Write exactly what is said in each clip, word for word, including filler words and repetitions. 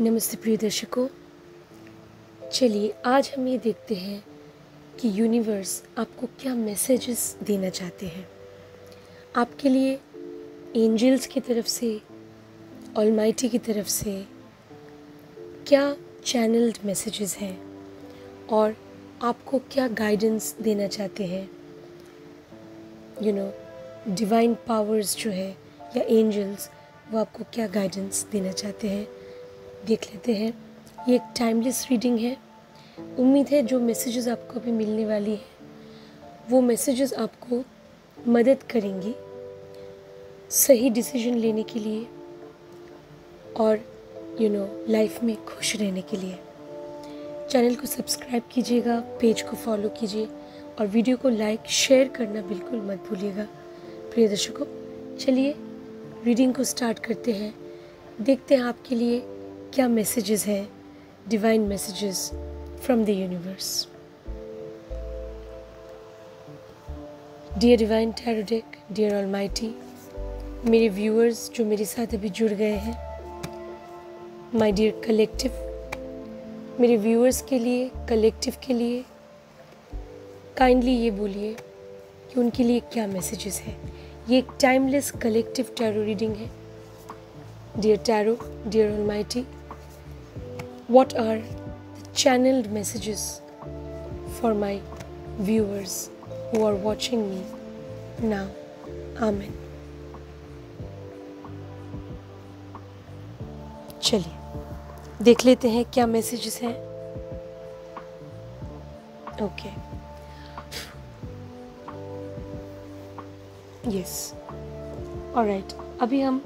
नमस्ते प्रिय दर्शकों। चलिए आज हम ये देखते हैं कि यूनिवर्स आपको क्या मैसेजेस देना चाहते हैं। आपके लिए एंजल्स की तरफ से, ऑलमाइटी की तरफ से क्या चैनल्ड मैसेजेस हैं और आपको क्या गाइडेंस देना चाहते हैं। यू नो डिवाइन पावर्स जो है या एंजल्स, वो आपको क्या गाइडेंस देना चाहते हैं देख लेते हैं। ये एक टाइमलेस रीडिंग है। उम्मीद है जो मैसेजेस आपको अभी मिलने वाली है वो मैसेजेस आपको मदद करेंगी सही डिसीजन लेने के लिए और यू नो लाइफ में खुश रहने के लिए। चैनल को सब्सक्राइब कीजिएगा, पेज को फॉलो कीजिए और वीडियो को लाइक शेयर करना बिल्कुल मत भूलिएगा प्रिय दर्शकों। चलिए रीडिंग को स्टार्ट करते हैं। देखते हैं आपके लिए क्या मैसेजेस हैं, divine messages from the universe. Dear divine tarot deck, dear almighty, मेरे व्यूअर्स जो मेरे साथ अभी जुड़ गए हैं, माय डियर कलेक्टिव, मेरे व्यूअर्स के लिए, कलेक्टिव के लिए काइंडली ये बोलिए कि उनके लिए क्या मैसेजेस हैं। ये एक टाइमलेस कलेक्टिव टैरो रीडिंग है। Dear Tarot, dear Almighty, what are the channeled messages for my viewers who are watching me now? Amen. चलिए देख लेते हैं क्या messages हैं। Okay. Yes. All right. अभी हम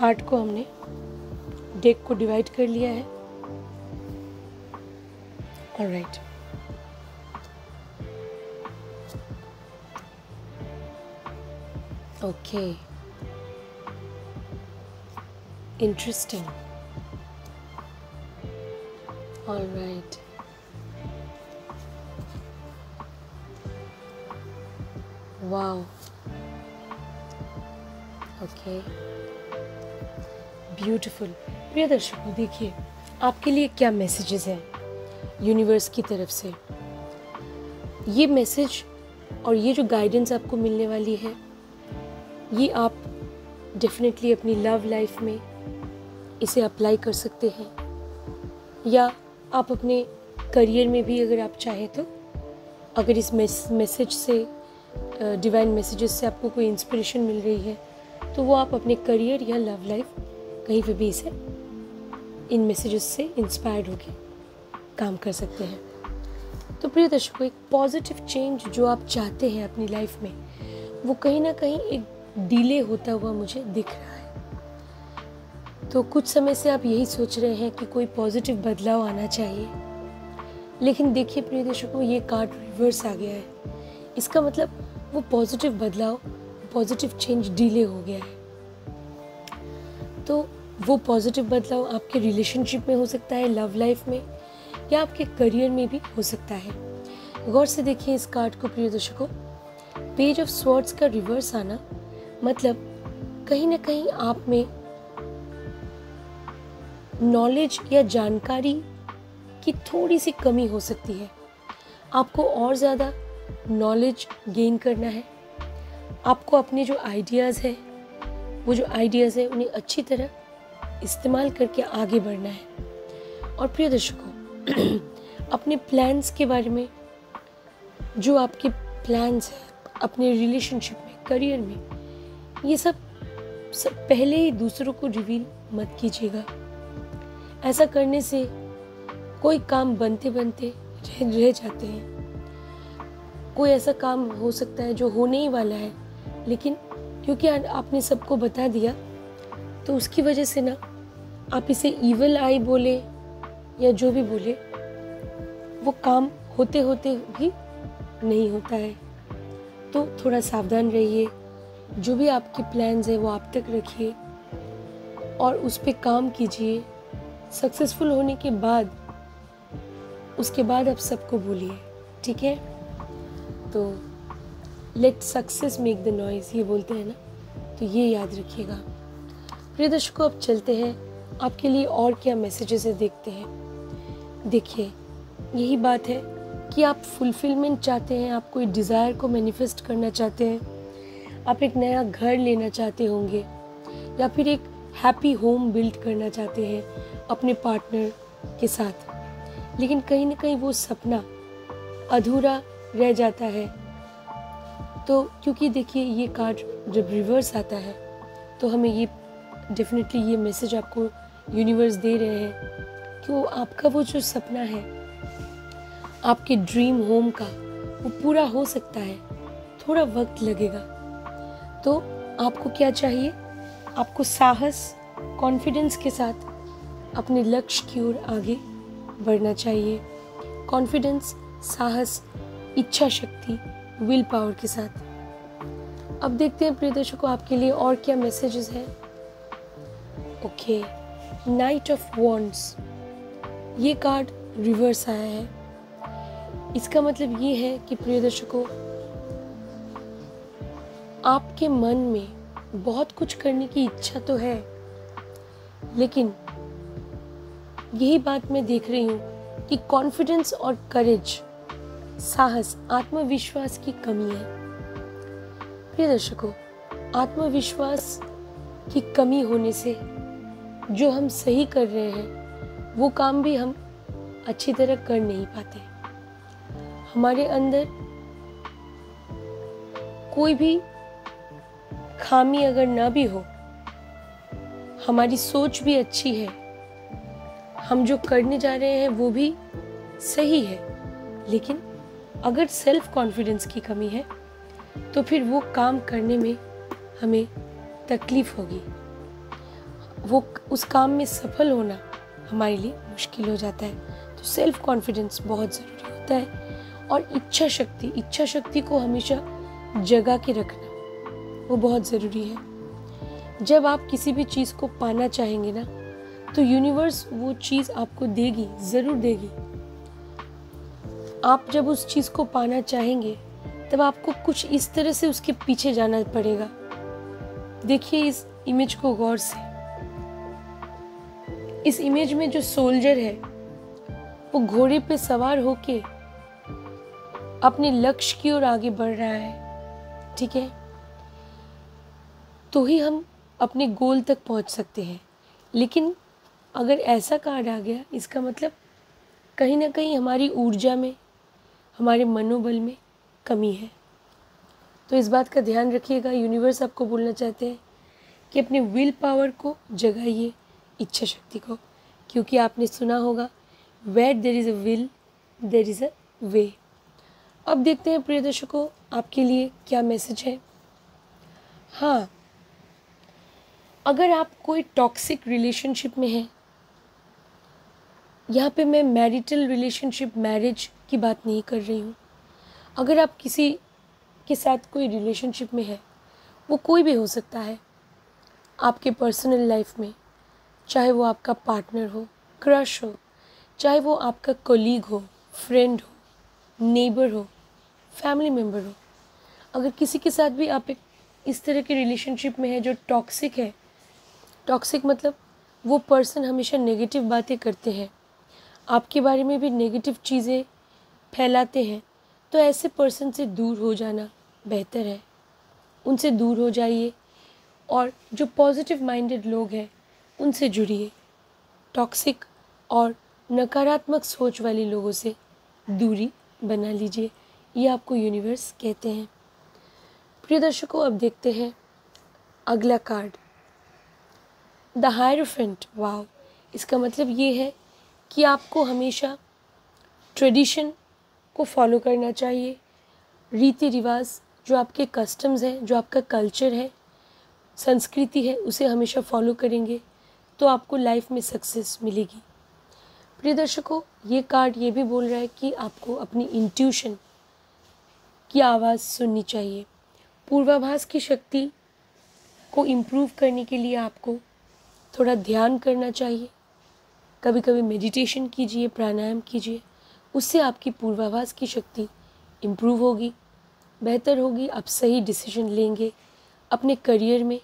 कार्ड को हमने डेक को डिवाइड कर लिया है। Alright, okay, interesting. Alright, wow, okay, beautiful. प्रिय दर्शकों देखिए आपके लिए क्या मैसेजेस हैं यूनिवर्स की तरफ से। ये मैसेज और ये जो गाइडेंस आपको मिलने वाली है ये आप डेफिनेटली अपनी लव लाइफ में इसे अप्लाई कर सकते हैं या आप अपने करियर में भी अगर आप चाहें तो, अगर इस मैसेज से, डिवाइन मैसेजेस से आपको कोई इंस्पिरेशन मिल रही है तो वो आप अपने करियर या लव लाइफ कहीं पर भी इसे, इन मैसेजेस से इंस्पायर्ड होकर काम कर सकते हैं। तो प्रिय दर्शकों एक पॉजिटिव चेंज जो आप चाहते हैं अपनी लाइफ में वो कहीं ना कहीं एक डिले होता हुआ मुझे दिख रहा है। तो कुछ समय से आप यही सोच रहे हैं कि कोई पॉजिटिव बदलाव आना चाहिए, लेकिन देखिए प्रिय दर्शकों ये कार्ड रिवर्स आ गया है। इसका मतलब वो पॉजिटिव बदलाव, पॉजिटिव चेंज डिले हो गया है। तो वो पॉजिटिव बदलाव आपके रिलेशनशिप में हो सकता है, लव लाइफ में या आपके करियर में भी हो सकता है। गौर से देखिए इस कार्ड को प्रिय दर्शकों। पेज ऑफ स्वॉर्ड्स का रिवर्स आना मतलब कहीं ना कहीं आप में नॉलेज या जानकारी की थोड़ी सी कमी हो सकती है। आपको और ज़्यादा नॉलेज गेन करना है। आपको अपने जो आइडियाज़ हैं, वो जो आइडियाज़ हैं उन्हें अच्छी तरह इस्तेमाल करके आगे बढ़ना है। और प्रिय दर्शकों अपने प्लान्स के बारे में, जो आपके प्लान्स हैं अपने रिलेशनशिप में, करियर में, ये सब, सब पहले ही दूसरों को रिवील मत कीजिएगा। ऐसा करने से कोई काम बनते बनते रह, रह जाते हैं। कोई ऐसा काम हो सकता है जो होने ही वाला है लेकिन क्योंकि आपने सबको बता दिया तो उसकी वजह से ना आप इसे ईवल आई बोले या जो भी बोले, वो काम होते होते भी नहीं होता है। तो थोड़ा सावधान रहिए। जो भी आपके प्लान्स हैं वो आप तक रखिए और उस पे काम कीजिए। सक्सेसफुल होने के बाद, उसके बाद आप सबको बोलिए, ठीक है। तो let success make the noise ये बोलते हैं ना, तो ये याद रखिएगा। प्रिय दर्शकों, अब चलते हैं आपके लिए और क्या मैसेजेस है देखते हैं। देखिए, यही बात है कि आप फुलफिलमेंट चाहते हैं, आप कोई डिज़ायर को मैनिफेस्ट करना चाहते हैं, आप एक नया घर लेना चाहते होंगे या फिर एक हैप्पी होम बिल्ड करना चाहते हैं अपने पार्टनर के साथ, लेकिन कहीं ना कहीं वो सपना अधूरा रह जाता है। तो क्योंकि देखिए ये कार्ड जब रिवर्स आता है तो हमें ये डेफिनेटली ये मैसेज आपको यूनिवर्स दे रहे हैं कि वो आपका वो जो सपना है आपके ड्रीम होम का वो पूरा हो सकता है, थोड़ा वक्त लगेगा। तो आपको क्या चाहिए? आपको साहस, कॉन्फिडेंस के साथ अपने लक्ष्य की ओर आगे बढ़ना चाहिए। कॉन्फिडेंस, साहस, इच्छा शक्ति, विल पावर के साथ। अब देखते हैं प्रिय दर्शकों आपके लिए और क्या मैसेजेस हैं। ओके, नाइट ऑफ वॉन्ड्स, ये कार्ड रिवर्स आया है। इसका मतलब ये है कि प्रिय दर्शकों आपके मन में बहुत कुछ करने की इच्छा तो है, लेकिन यही बात मैं देख रही हूँ कि कॉन्फिडेंस और करेज, साहस, आत्मविश्वास की कमी है। प्रिय दर्शकों, आत्मविश्वास की कमी होने से जो हम सही कर रहे हैं वो काम भी हम अच्छी तरह कर नहीं पाते। हमारे अंदर कोई भी खामी अगर ना भी हो, हमारी सोच भी अच्छी है, हम जो करने जा रहे हैं वो भी सही है, लेकिन अगर सेल्फ कॉन्फिडेंस की कमी है तो फिर वो काम करने में हमें तकलीफ होगी, वो उस काम में सफल होना हमारे लिए मुश्किल हो जाता है। तो सेल्फ कॉन्फिडेंस बहुत ज़रूरी होता है और इच्छा शक्ति, इच्छा शक्ति को हमेशा जगा के रखना वो बहुत ज़रूरी है। जब आप किसी भी चीज़ को पाना चाहेंगे ना तो यूनिवर्स वो चीज़ आपको देगी, ज़रूर देगी। आप जब उस चीज़ को पाना चाहेंगे तब आपको कुछ इस तरह से उसके पीछे जाना पड़ेगा। देखिए इस इमेज को गौर से। इस इमेज में जो सोल्जर है वो घोड़े पे सवार होके अपने लक्ष्य की ओर आगे बढ़ रहा है, ठीक है? तो ही हम अपने गोल तक पहुंच सकते हैं। लेकिन अगर ऐसा कार्ड आ गया, इसका मतलब कहीं ना कहीं हमारी ऊर्जा में, हमारे मनोबल में कमी है। तो इस बात का ध्यान रखिएगा। यूनिवर्स आपको बोलना चाहते हैं कि अपने विल पावर को जगाइए, इच्छा शक्ति को, क्योंकि आपने सुना होगा where there is a will there is a way. अब देखते हैं प्रिय दर्शकों आपके लिए क्या मैसेज है। हाँ, अगर आप कोई टॉक्सिक रिलेशनशिप में हैं, यहाँ पे मैं मैरिटल रिलेशनशिप, मैरिज की बात नहीं कर रही हूँ। अगर आप किसी के साथ कोई रिलेशनशिप में है, वो कोई भी हो सकता है आपके पर्सनल लाइफ में, चाहे वो आपका पार्टनर हो, क्रश हो, चाहे वो आपका कोलीग हो, फ्रेंड हो, नेबर हो, फैमिली मेम्बर हो। अगर किसी के साथ भी आप एक इस तरह के रिलेशनशिप में है जो टॉक्सिक है, टॉक्सिक मतलब वो पर्सन हमेशा नेगेटिव बातें करते हैं, आपके बारे में भी नेगेटिव चीज़ें फैलाते हैं, तो ऐसे पर्सन से दूर हो जाना बेहतर है। उनसे दूर हो जाइए और जो पॉजिटिव माइंडेड लोग हैं उनसे जुड़िए। टॉक्सिक और नकारात्मक सोच वाले लोगों से दूरी बना लीजिए, ये आपको यूनिवर्स कहते हैं। प्रिय दर्शकों, अब देखते हैं अगला कार्ड, द हायरोफेंट। वाव, इसका मतलब ये है कि आपको हमेशा ट्रेडिशन को फॉलो करना चाहिए। रीति रिवाज, जो आपके कस्टम्स हैं, जो आपका कल्चर है, संस्कृति है, उसे हमेशा फॉलो करेंगे तो आपको लाइफ में सक्सेस मिलेगी। प्रिय दर्शकों, ये कार्ड ये भी बोल रहा है कि आपको अपनी इंट्यूशन की आवाज़ सुननी चाहिए। पूर्वाभास की शक्ति को इम्प्रूव करने के लिए आपको थोड़ा ध्यान करना चाहिए। कभी कभी मेडिटेशन कीजिए, प्राणायाम कीजिए, उससे आपकी पूर्वाभास की शक्ति इम्प्रूव होगी, बेहतर होगी। आप सही डिसीजन लेंगे अपने करियर में,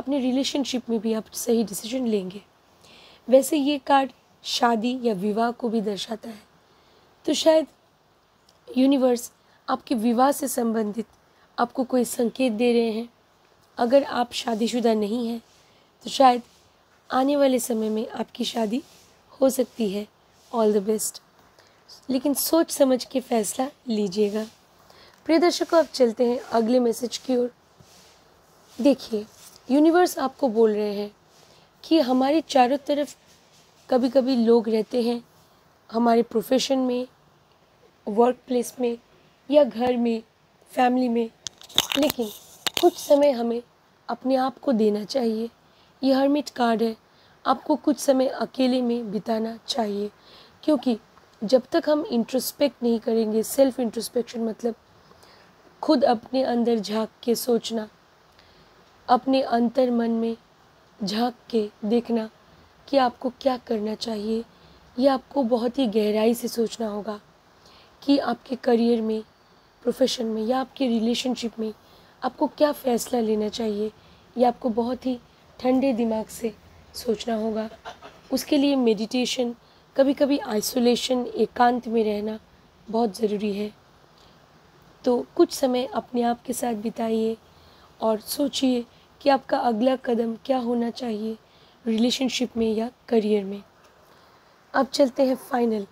अपने रिलेशनशिप में भी आप सही डिसीजन लेंगे। वैसे ये कार्ड शादी या विवाह को भी दर्शाता है, तो शायद यूनिवर्स आपके विवाह से संबंधित आपको कोई संकेत दे रहे हैं। अगर आप शादीशुदा नहीं हैं तो शायद आने वाले समय में आपकी शादी हो सकती है। ऑल द बेस्ट, लेकिन सोच समझ के फैसला लीजिएगा। प्रिय दर्शकों, अब चलते हैं अगले मैसेज की ओर। देखिए, यूनिवर्स आपको बोल रहे हैं कि हमारे चारों तरफ कभी कभी लोग रहते हैं, हमारे प्रोफेशन में, वर्क प्लेस में या घर में, फैमिली में, लेकिन कुछ समय हमें अपने आप को देना चाहिए। यह हर्मिट कार्ड है, आपको कुछ समय अकेले में बिताना चाहिए, क्योंकि जब तक हम इंट्रोस्पेक्ट नहीं करेंगे, सेल्फ इंट्रोस्पेक्शन मतलब खुद अपने अंदर झांक के सोचना, अपने अंतर मन में झांक के देखना कि आपको क्या करना चाहिए, यह आपको बहुत ही गहराई से सोचना होगा कि आपके करियर में, प्रोफेशन में या आपके रिलेशनशिप में आपको क्या फ़ैसला लेना चाहिए। यह आपको बहुत ही ठंडे दिमाग से सोचना होगा। उसके लिए मेडिटेशन, कभी कभी आइसोलेशन, एकांत में रहना बहुत ज़रूरी है। तो कुछ समय अपने आप के साथ बिताइए और सोचिए कि आपका अगला कदम क्या होना चाहिए रिलेशनशिप में या करियर में। अब चलते हैं फाइनल,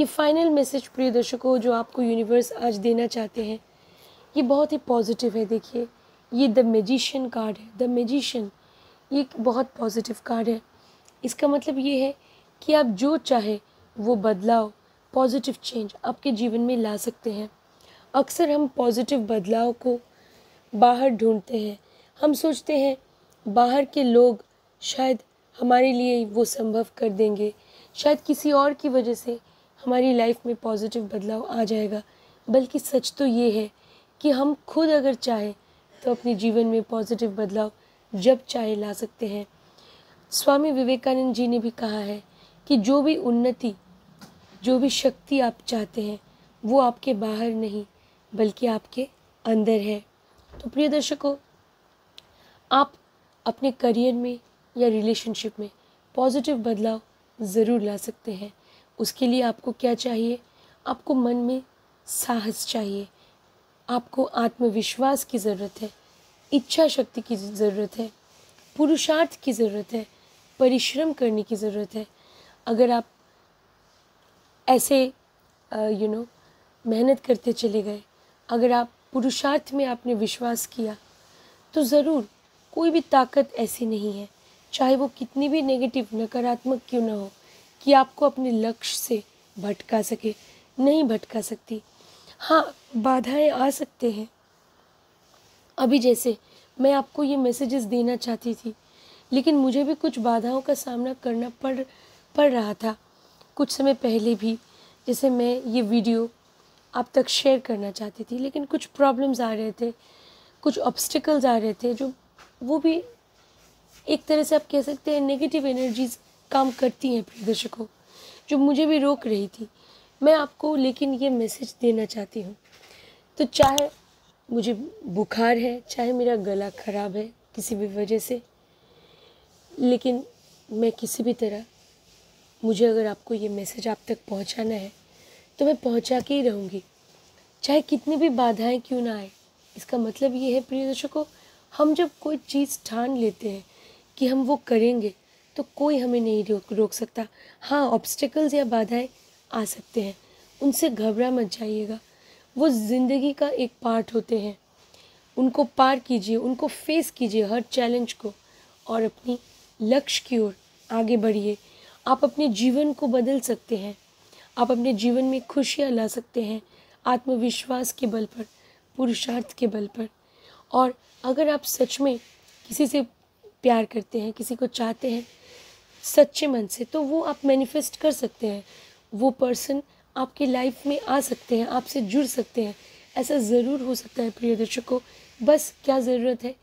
ये फाइनल मैसेज प्रिय दर्शकों जो आपको यूनिवर्स आज देना चाहते हैं, ये बहुत ही पॉजिटिव है। देखिए, ये द मैजिशियन कार्ड है। द मैजिशियन ये एक बहुत पॉजिटिव कार्ड है। इसका मतलब ये है कि आप जो चाहे वो बदलाव, पॉजिटिव चेंज आपके जीवन में ला सकते हैं। अक्सर हम पॉजिटिव बदलाव को बाहर ढूंढते हैं, हम सोचते हैं बाहर के लोग शायद हमारे लिए वो संभव कर देंगे, शायद किसी और की वजह से हमारी लाइफ में पॉजिटिव बदलाव आ जाएगा। बल्कि सच तो ये है कि हम खुद अगर चाहें तो अपने जीवन में पॉजिटिव बदलाव जब चाहे ला सकते हैं। स्वामी विवेकानंद जी ने भी कहा है कि जो भी उन्नति, जो भी शक्ति आप चाहते हैं वो आपके बाहर नहीं बल्कि आपके अंदर है। तो प्रिय दर्शकों, आप अपने करियर में या रिलेशनशिप में पॉजिटिव बदलाव ज़रूर ला सकते हैं। उसके लिए आपको क्या चाहिए? आपको मन में साहस चाहिए, आपको आत्मविश्वास की ज़रूरत है, इच्छा शक्ति की ज़रूरत है, पुरुषार्थ की ज़रूरत है, परिश्रम करने की ज़रूरत है। अगर आप ऐसे यू नो मेहनत करते चले गए, अगर आप पुरुषार्थ में आपने विश्वास किया, तो ज़रूर कोई भी ताकत ऐसी नहीं है, चाहे वो कितनी भी नेगेटिव, नकारात्मक क्यों ना हो, कि आपको अपने लक्ष्य से भटका सके, नहीं भटका सकती। हाँ, बाधाएं आ सकते हैं। अभी जैसे मैं आपको ये मैसेजेस देना चाहती थी, लेकिन मुझे भी कुछ बाधाओं का सामना करना पड़ पड़ रहा था। कुछ समय पहले भी जैसे मैं ये वीडियो आप तक शेयर करना चाहती थी, लेकिन कुछ प्रॉब्लम्स आ रहे थे, कुछ ऑब्स्टिकल्स आ रहे थे, जो वो भी एक तरह से आप कह सकते हैं नेगेटिव एनर्जीज काम करती हैं प्रिय दर्शकों, जो मुझे भी रोक रही थी। मैं आपको लेकिन ये मैसेज देना चाहती हूँ। तो चाहे मुझे बुखार है, चाहे मेरा गला ख़राब है किसी भी वजह से, लेकिन मैं किसी भी तरह, मुझे अगर आपको ये मैसेज आप तक पहुँचाना है तो मैं पहुँचा के ही रहूँगी, चाहे कितनी भी बाधाएं क्यों ना आए। इसका मतलब ये है प्रिय दर्शकों, हम जब कोई चीज़ ठान लेते हैं कि हम वो करेंगे तो कोई हमें नहीं रोक रोक सकता। हाँ, ऑब्स्टिकल्स या बाधाएं आ सकते हैं, उनसे घबरा मत जाइएगा, वो ज़िंदगी का एक पार्ट होते हैं। उनको पार कीजिए, उनको फेस कीजिए, हर चैलेंज को, और अपनी लक्ष्य की ओर आगे बढ़िए। आप अपने जीवन को बदल सकते हैं, आप अपने जीवन में खुशियाँ ला सकते हैं, आत्मविश्वास के बल पर, पुरुषार्थ के बल पर। और अगर आप सच में किसी से प्यार करते हैं, किसी को चाहते हैं सच्चे मन से, तो वो आप मैनिफेस्ट कर सकते हैं, वो पर्सन आपकी लाइफ में आ सकते हैं, आपसे जुड़ सकते हैं, ऐसा ज़रूर हो सकता है प्रिय दर्शकों। बस क्या ज़रूरत है?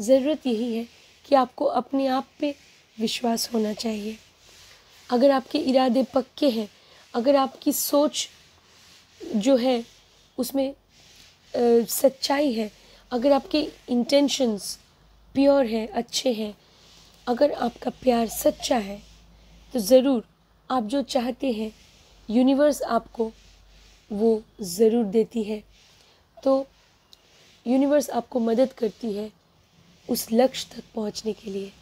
ज़रूरत यही है कि आपको अपने आप पे विश्वास होना चाहिए। अगर आपके इरादे पक्के हैं, अगर आपकी सोच जो है उसमें आ, सच्चाई है, अगर आपके इंटेंशंस प्योर है, अच्छे हैं, अगर आपका प्यार सच्चा है तो ज़रूर आप जो चाहते हैं यूनिवर्स आपको वो ज़रूर देती है। तो यूनिवर्स आपको मदद करती है उस लक्ष्य तक पहुंचने के लिए।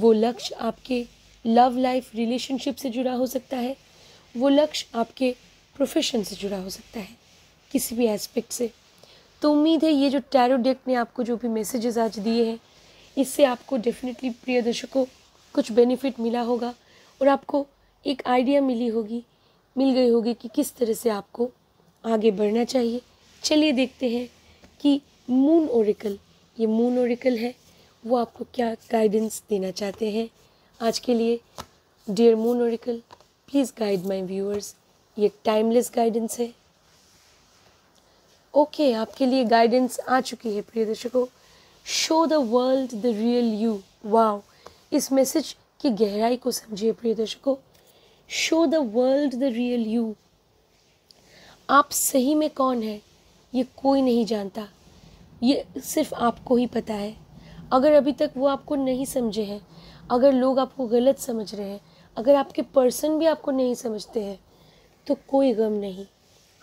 वो लक्ष्य आपके लव लाइफ रिलेशनशिप से जुड़ा हो सकता है, वो लक्ष्य आपके प्रोफेशन से जुड़ा हो सकता है, किसी भी एस्पेक्ट से। तो उम्मीद है ये जो टैरो डेक ने आपको जो भी मैसेजेस आज दिए हैं इससे आपको डेफिनेटली प्रिय दर्शकों कुछ बेनिफिट मिला होगा और आपको एक आइडिया मिली होगी मिल गई होगी कि किस तरह से आपको आगे बढ़ना चाहिए। चलिए देखते हैं कि मून ओरेकल, ये मून ओरेकल है, वो आपको क्या गाइडेंस देना चाहते हैं आज के लिए। Dear moon oracle, please guide my viewers. ये टाइमलेस गाइडेंस है। ओके okay, आपके लिए गाइडेंस आ चुकी है प्रिय दर्शकों। Show the world the real you. Wow, इस मैसेज की गहराई को समझिए प्रिय दर्शकों। Show the world the real you. आप सही में कौन है ये कोई नहीं जानता, ये सिर्फ आपको ही पता है। अगर अभी तक वो आपको नहीं समझे हैं, अगर लोग आपको गलत समझ रहे हैं, अगर आपके पर्सन भी आपको नहीं समझते हैं, तो कोई गम नहीं।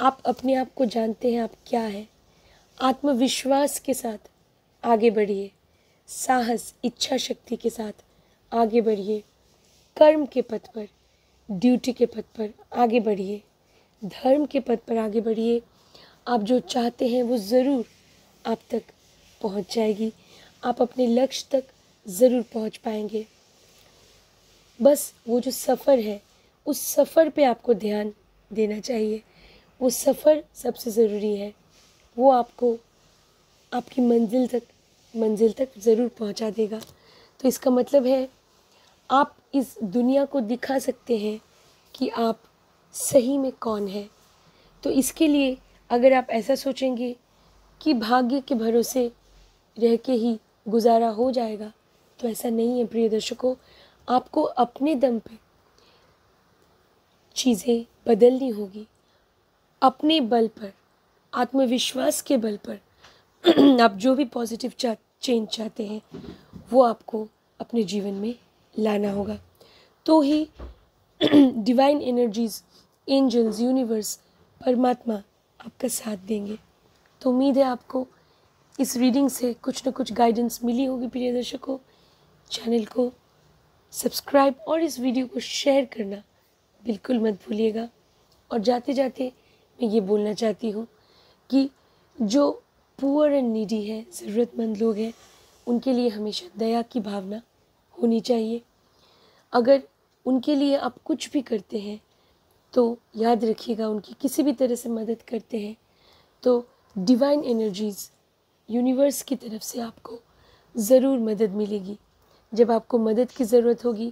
आप अपने आप को जानते हैं आप क्या है। आत्मविश्वास के साथ आगे बढ़िए, साहस इच्छा शक्ति के साथ आगे बढ़िए, कर्म के पथ पर, ड्यूटी के पथ पर आगे बढ़िए, धर्म के पथ पर आगे बढ़िए। आप जो चाहते हैं वो ज़रूर आप तक पहुंच जाएगी, आप अपने लक्ष्य तक ज़रूर पहुंच पाएंगे। बस वो जो सफ़र है उस सफ़र पे आपको ध्यान देना चाहिए, वो सफ़र सबसे ज़रूरी है, वो आपको आपकी मंजिल तक मंजिल तक ज़रूर पहुंचा देगा। तो इसका मतलब है आप इस दुनिया को दिखा सकते हैं कि आप सही में कौन है। तो इसके लिए अगर आप ऐसा सोचेंगे कि भाग्य के भरोसे रह के ही गुजारा हो जाएगा, तो ऐसा नहीं है प्रिय दर्शकों। आपको अपने दम पे चीज़ें बदलनी होगी, अपने बल पर, आत्मविश्वास के बल पर आप जो भी पॉजिटिव चेंज चाहते हैं वो आपको अपने जीवन में लाना होगा। तो ही डिवाइन एनर्जीज़, एंजल्स, यूनिवर्स, परमात्मा आपका साथ देंगे। तो उम्मीद है आपको इस रीडिंग से कुछ न कुछ गाइडेंस मिली होगी प्रिय दर्शकों। चैनल को सब्सक्राइब और इस वीडियो को शेयर करना बिल्कुल मत भूलिएगा। और जाते जाते मैं ये बोलना चाहती हूँ कि जो पुअर एंड नीडी है, ज़रूरतमंद लोग हैं, उनके लिए हमेशा दया की भावना होनी चाहिए। अगर उनके लिए आप कुछ भी करते हैं तो याद रखिएगा उनकी किसी भी तरह से मदद करते हैं तो डिवाइन एनर्जीज़, यूनिवर्स की तरफ से आपको ज़रूर मदद मिलेगी। जब आपको मदद की ज़रूरत होगी,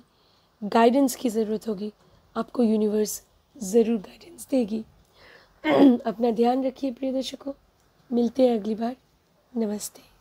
गाइडेंस की ज़रूरत होगी, आपको यूनिवर्स ज़रूर गाइडेंस देगी। अपना ध्यान रखिए प्रिय दर्शकों, मिलते हैं अगली बार। नमस्ते।